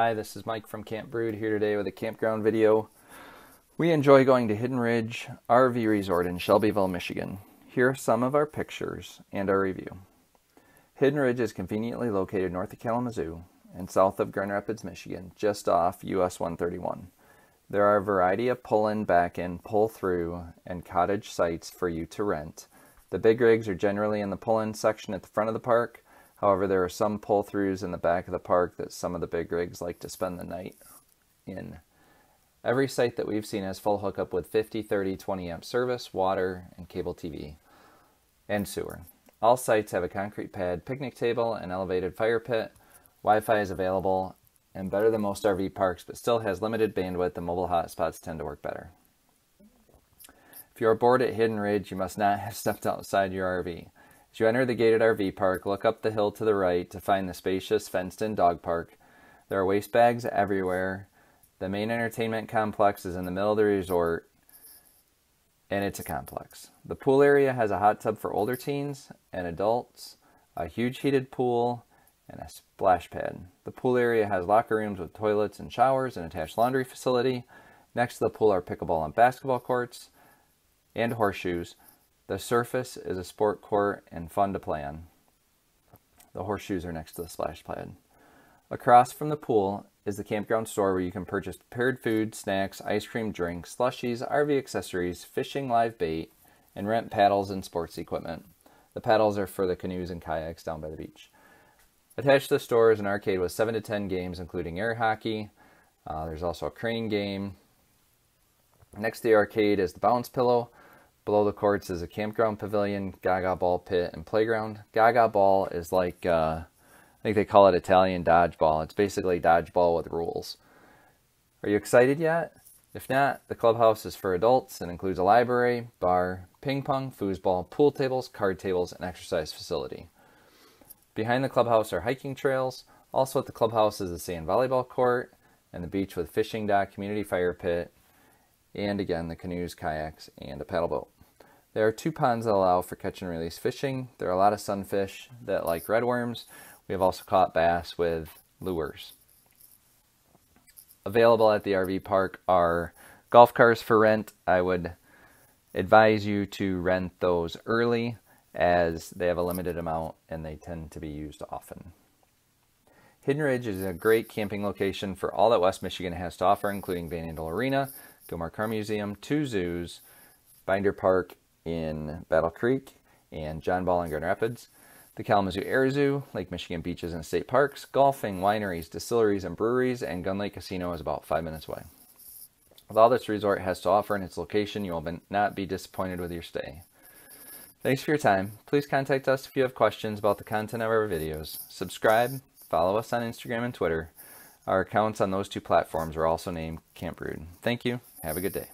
Hi, this is Mike from Camp Brood here today with a campground video. We enjoy going to Hidden Ridge RV Resort in Shelbyville, Michigan. Here are some of our pictures and our review. Hidden Ridge is conveniently located north of Kalamazoo and south of Grand Rapids, Michigan, just off US 131. There are a variety of pull-in, back-in, pull-through, and cottage sites for you to rent. The big rigs are generally in the pull-in section at the front of the park. However, there are some pull-throughs in the back of the park that some of the big rigs like to spend the night in. Every site that we've seen has full hookup with 50, 30, 20 amp service, water, and cable TV, and sewer. All sites have a concrete pad, picnic table, and elevated fire pit. Wi-Fi is available and better than most RV parks, but still has limited bandwidth and mobile hotspots tend to work better. If you're bored at Hidden Ridge, you must not have stepped outside your RV. As you enter the gated RV park, look up the hill to the right to find the spacious fenced-in dog park. There are waste bags everywhere. The main entertainment complex is in the middle of the resort, and it's a complex. The pool area has a hot tub for older teens and adults, a huge heated pool, and a splash pad. The pool area has locker rooms with toilets and showers, an attached laundry facility. Next to the pool are pickleball and basketball courts and horseshoes. The surface is a sport court and fun to play on. The horseshoes are next to the splash pad. Across from the pool is the campground store where you can purchase prepared food, snacks, ice cream, drinks, slushies, RV accessories, fishing live bait, and rent paddles and sports equipment. The paddles are for the canoes and kayaks down by the beach. Attached to the store is an arcade with 7 to 10 games, including air hockey. There's also a crane game. Next to the arcade is the bounce pillow. Below the courts is a campground pavilion, Gaga ball pit, and playground. Gaga ball is like, I think they call it Italian dodgeball. It's basically dodgeball with rules. Are you excited yet? If not, the clubhouse is for adults and includes a library, bar, ping pong, foosball, pool tables, card tables, and exercise facility. Behind the clubhouse are hiking trails. Also at the clubhouse is the sand volleyball court and the beach with fishing dock, community fire pit, and again, the canoes, kayaks, and a paddle boat. There are 2 ponds that allow for catch and release fishing. There are a lot of sunfish that like redworms. We have also caught bass with lures. Available at the RV park are golf cars for rent. I would advise you to rent those early, as they have a limited amount and they tend to be used often. Hidden Ridge is a great camping location for all that West Michigan has to offer, including Van Andel Arena, Gilmore Car Museum, 2 zoos, Binder Park in Battle Creek, and John Ball in Grand Rapids, the Kalamazoo Air Zoo, Lake Michigan beaches and state parks, golfing, wineries, distilleries, and breweries, and Gun Lake Casino is about 5 minutes away. With all this resort has to offer and its location, you will not be disappointed with your stay. Thanks for your time. Please contact us if you have questions about the content of our videos. Subscribe, follow us on Instagram and Twitter. Our accounts on those 2 platforms are also named Camp Brood. Thank you. Have a good day.